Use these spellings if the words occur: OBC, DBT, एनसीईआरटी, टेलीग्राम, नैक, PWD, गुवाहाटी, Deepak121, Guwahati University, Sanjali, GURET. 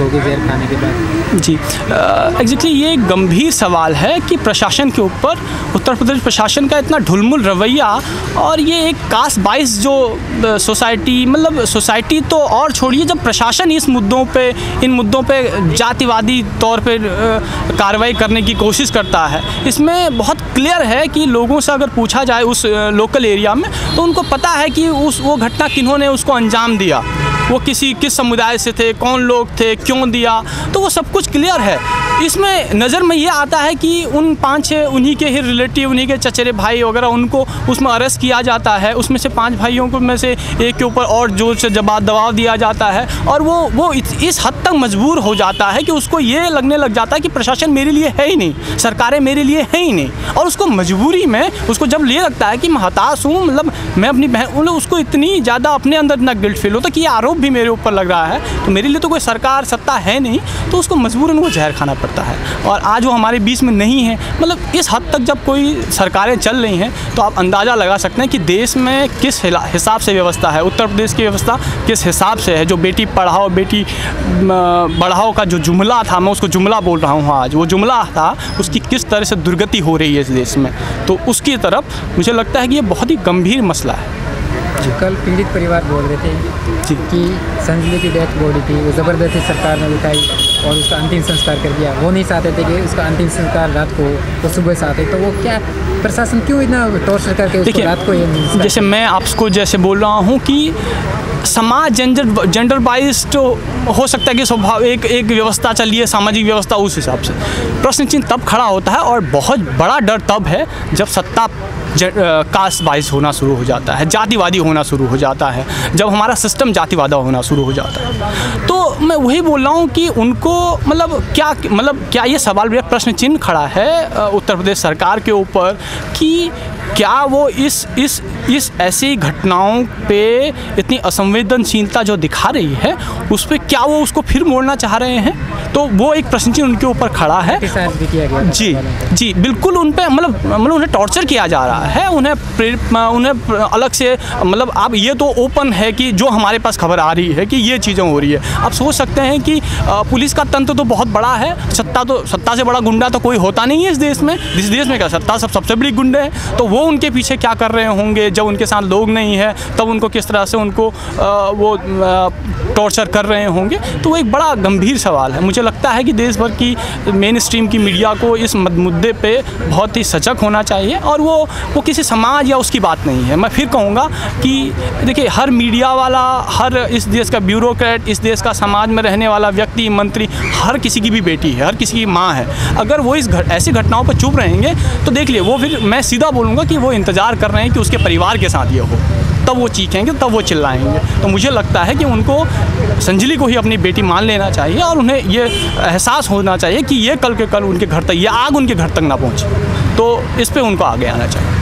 होगी जहर खाने के बाद? जी एग्जैक्टली ये एक गंभीर सवाल है कि प्रशासन के ऊपर उत्तर प्रदेश प्रशासन का इतना ढुलमुल रवैया और ये एक कास्ट बाइस जो सोसाइटी मतलब सोसाइटी तो और छोड़िए, जब प्रशासन इस मुद्दों पे जातिवादी तौर पे कार्रवाई करने की कोशिश करता है, इसमें बहुत क्लियर है कि लोगों से अगर पूछा जाए उस लोकल एरिया में तो उनको पता है कि उस वो घटना किन्होंने उसको अंजाम दिया, वो किस समुदाय से थे, कौन लोग थे, क्यों दिया, तो वो सब कुछ क्लियर है। इसमें नज़र में ये आता है कि उन पाँच छः उन्हीं के ही रिलेटिव, उन्हीं के चचेरे भाई वगैरह, उनको उसमें अरेस्ट किया जाता है, उसमें से पांच भाइयों को में से एक के ऊपर और जोर से दबाव दिया जाता है और वो इस हद तक मजबूर हो जाता है कि उसको ये लगने लग जाता है कि प्रशासन मेरे लिए है ही नहीं, सरकारें मेरे लिए है ही नहीं, और उसको मजबूरी में उसको जब ले लगता है कि मैं हताश हूँ, मतलब मैं अपनी बहन, उसको इतनी ज़्यादा अपने अंदर इतना गिल्ट फील होता कि ये आरोप भी मेरे ऊपर लग रहा है, तो मेरे लिए तो कोई सरकार सत्ता है नहीं, तो उसको मजबूरन वो जहर खाना पड़ता है। और आज वो हमारे बीच में नहीं है, मतलब इस हद तक जब कोई सरकारें चल रही हैं तो आप अंदाज़ा लगा सकते हैं कि देश में किस हिसाब से व्यवस्था है, उत्तर प्रदेश की व्यवस्था किस हिसाब से है। जो बेटी पढ़ाओ बेटी बढ़ाओ का जो जुमला था, मैं उसको जुमला बोल रहा हूँ आज, वो जुमला था, उसकी किस तरह से दुर्गति हो रही है इस देश में, तो उसकी तरफ मुझे लगता है कि ये बहुत ही गंभीर मसला है। कल पीड़ित परिवार बोल रहे थे कि संजली की डेथ बॉडी थी वो ज़बरदस्ती सरकार ने उठाई और उसका अंतिम संस्कार कर दिया, वो नहीं चाहते थे कि उसका अंतिम संस्कार रात को वो सुबह चाहते, तो वो क्या प्रशासन क्यों इतना टॉर्चर करके उसको रात को? ये जैसे मैं आपको जैसे बोल रहा हूँ कि समाज जेंडर बाइस्ड हो सकता है कि स्वभाव एक व्यवस्था चल रही है, सामाजिक व्यवस्था, उस हिसाब से प्रश्न चिन्ह तब खड़ा होता है और बहुत बड़ा डर तब है जब सत्ता कास्ट बाइस होना शुरू हो जाता है, जातिवादी होना शुरू हो जाता है, जब हमारा सिस्टम जातिवादा होना शुरू हो जाता है। तो मैं वही बोल रहा हूँ कि उनको मतलब क्या ये सवाल भी प्रश्न चिन्ह खड़ा है उत्तर प्रदेश सरकार के ऊपर कि क्या वो इस ऐसी घटनाओं पे इतनी असंवेदनशीलता जो दिखा रही है उस पर क्या वो उसको फिर मोड़ना चाह रहे हैं, तो वो एक प्रश्न चिन्ह उनके ऊपर खड़ा है। जी जी बिल्कुल, उन पर मतलब उन्हें टॉर्चर किया जा रहा है, उन्हें अलग से मतलब अब ये तो ओपन है कि जो हमारे पास खबर आ रही है कि ये चीज़ें हो रही है। आप सोच सकते हैं कि पुलिस का तंत्र तो बहुत बड़ा है, सत्ता से बड़ा गुंडा तो कोई होता नहीं है इस देश में, इस देश में क्या सत्ता सबसे बड़ी गुंडे है, तो वो उनके पीछे क्या कर रहे होंगे जब उनके साथ लोग नहीं है, तब उनको किस तरह से उनको वो टॉर्चर कर रहे होंगे, तो वो एक बड़ा गंभीर सवाल है। मुझे लगता है कि देश भर की मेन स्ट्रीम की मीडिया को इस मुद्दे पे बहुत ही सजग होना चाहिए और वो किसी समाज या उसकी बात नहीं है। मैं फिर कहूँगा कि देखिए हर मीडिया वाला, हर इस देश का ब्यूरोक्रेट, इस देश का समाज में रहने वाला व्यक्ति, मंत्री, हर किसी की भी बेटी है, हर किसी की माँ है, अगर वो ऐसी घटनाओं पर चुप रहेंगे तो देख लिए वो, फिर मैं सीधा बोलूँगा कि वो इंतज़ार कर रहे हैं कि उसके परिवार के साथ ये हो, तब वो चीखेंगे, तब वो चिल्लाएंगे। तो मुझे लगता है कि उनको संजली को ही अपनी बेटी मान लेना चाहिए और उन्हें ये एहसास होना चाहिए कि ये कल के कल उनके घर तक, ये आग उनके घर तक ना पहुँचे, तो इस पर उनको आगे आना चाहिए।